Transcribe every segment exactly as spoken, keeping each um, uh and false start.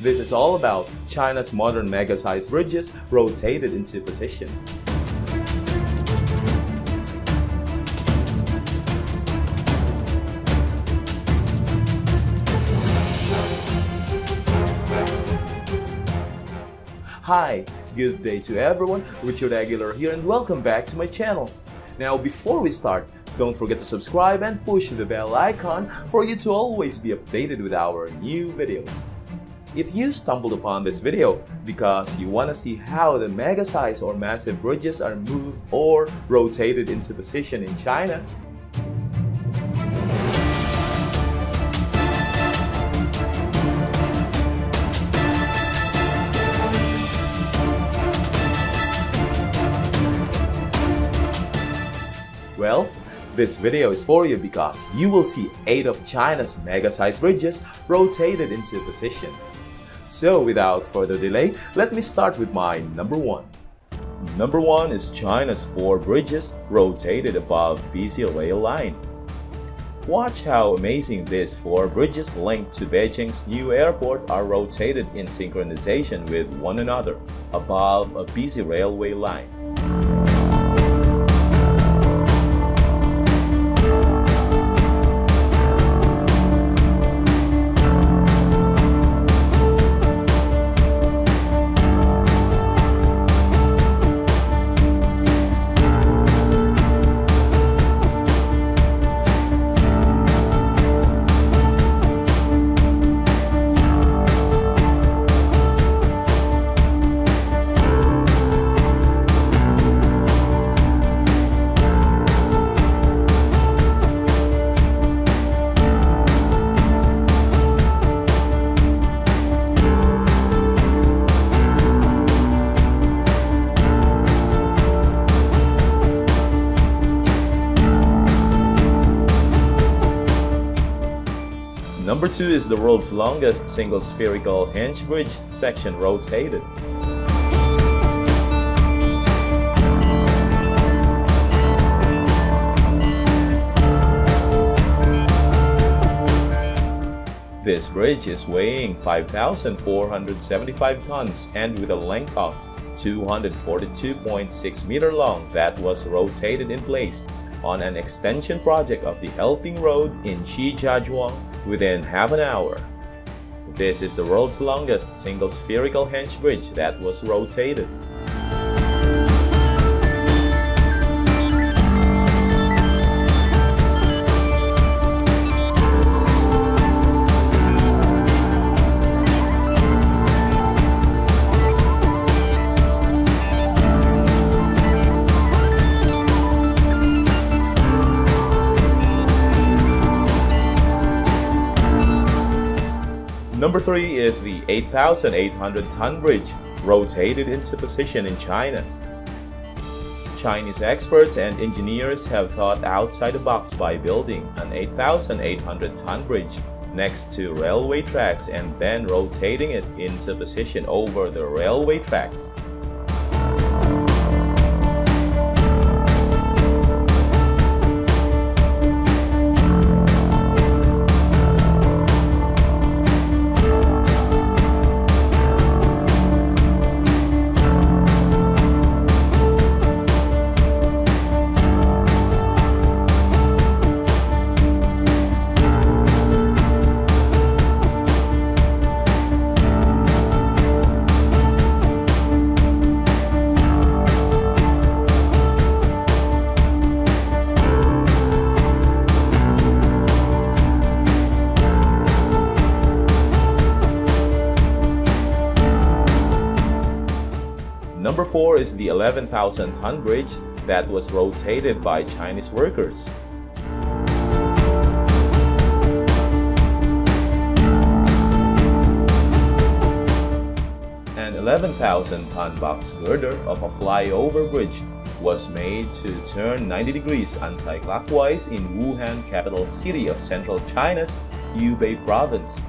This is all about China's modern mega-sized bridges rotated into position. Hi, good day to everyone, Richard Aguilar here and welcome back to my channel. Now before we start, don't forget to subscribe and push the bell icon for you to always be updated with our new videos. If you stumbled upon this video because you want to see how the mega-size or massive bridges are moved or rotated into position in China, well, this video is for you because you will see eight of China's mega-sized bridges rotated into position. So without further delay, let me start with my number one. Number one is China's four bridges rotated above busy rail line. Watch how amazing these four bridges linked to Beijing's new airport are rotated in synchronization with one another above a busy railway line. Number two is the world's longest single spherical hinge bridge section rotated. This bridge is weighing five thousand four hundred seventy-five tons and with a length of two hundred forty-two point six meters long that was rotated in place on an extension project of the Helping Road in Shijiazhuang within half an hour. This is the world's longest single spherical hinge bridge that was rotated. Number three is the eight thousand eight hundred ton bridge rotated into position in China. Chinese experts and engineers have thought outside the box by building an eight thousand eight hundred ton bridge next to railway tracks and then rotating it into position over the railway tracks. Number four is the eleven thousand ton bridge that was rotated by Chinese workers. An eleven thousand ton box girder of a flyover bridge was made to turn ninety degrees anti-clockwise in Wuhan, capital city of central China's Hubei province.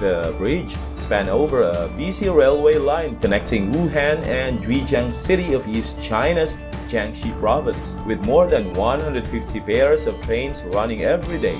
The bridge span over a busy railway line connecting Wuhan and Jiujiang city of East China's Jiangxi province, with more than one hundred fifty pairs of trains running every day.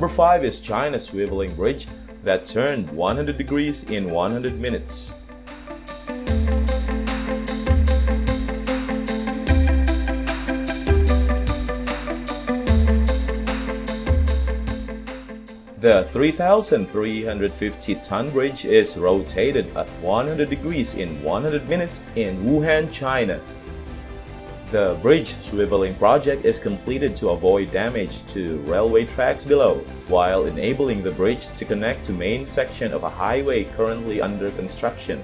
Number five is China's swiveling bridge that turned one hundred degrees in one hundred minutes. The three thousand three hundred fifty ton bridge is rotated at one hundred degrees in one hundred minutes in Wuhan, China. The bridge swiveling project is completed to avoid damage to railway tracks below, while enabling the bridge to connect to main section of a highway currently under construction.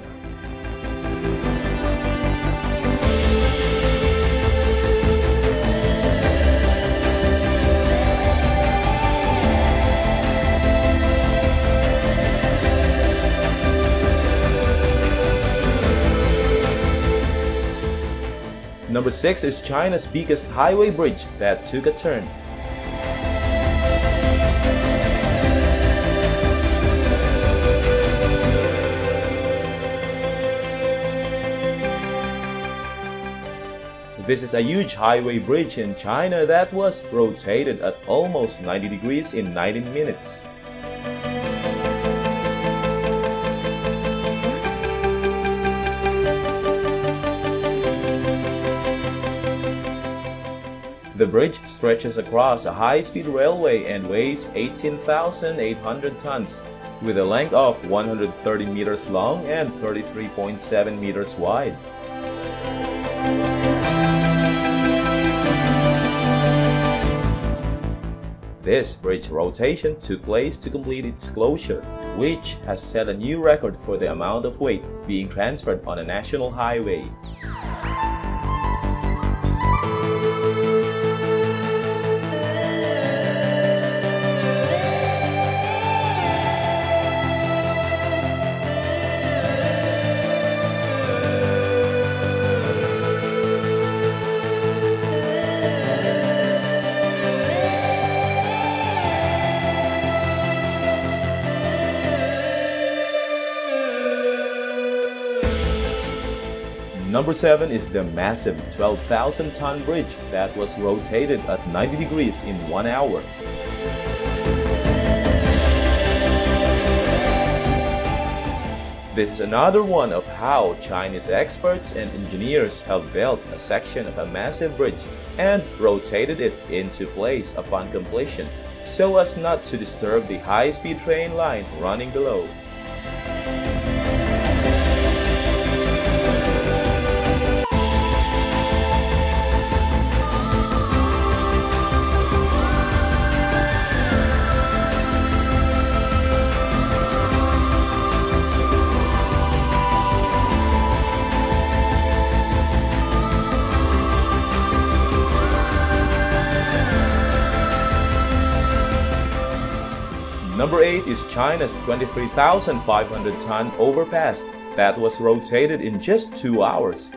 Number six is China's biggest highway bridge that took a turn. This is a huge highway bridge in China that was rotated at almost ninety degrees in nineteen minutes. The bridge stretches across a high-speed railway and weighs eighteen thousand eight hundred tons, with a length of one hundred thirty meters long and thirty-three point seven meters wide. This bridge rotation took place to complete its closure, which has set a new record for the amount of weight being transferred on a national highway. Number seven is the massive twelve thousand ton bridge that was rotated at ninety degrees in one hour. This is another one of how Chinese experts and engineers have built a section of a massive bridge and rotated it into place upon completion, so as not to disturb the high-speed train line running below. Number eight is China's twenty-three thousand five hundred ton overpass that was rotated in just two hours.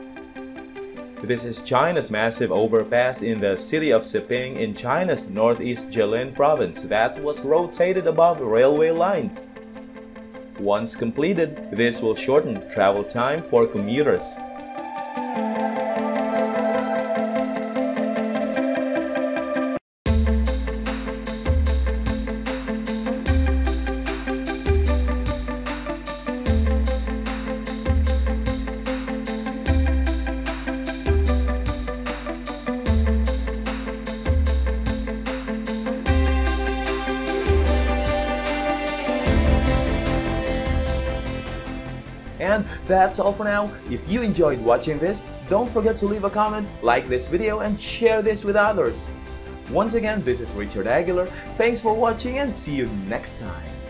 This is China's massive overpass in the city of Siping in China's northeast Jilin province that was rotated above railway lines. Once completed, this will shorten travel time for commuters. And that's all for now. If you enjoyed watching this, don't forget to leave a comment, like this video, and share this with others. Once again, this is Richard Aguilar. Thanks for watching and see you next time.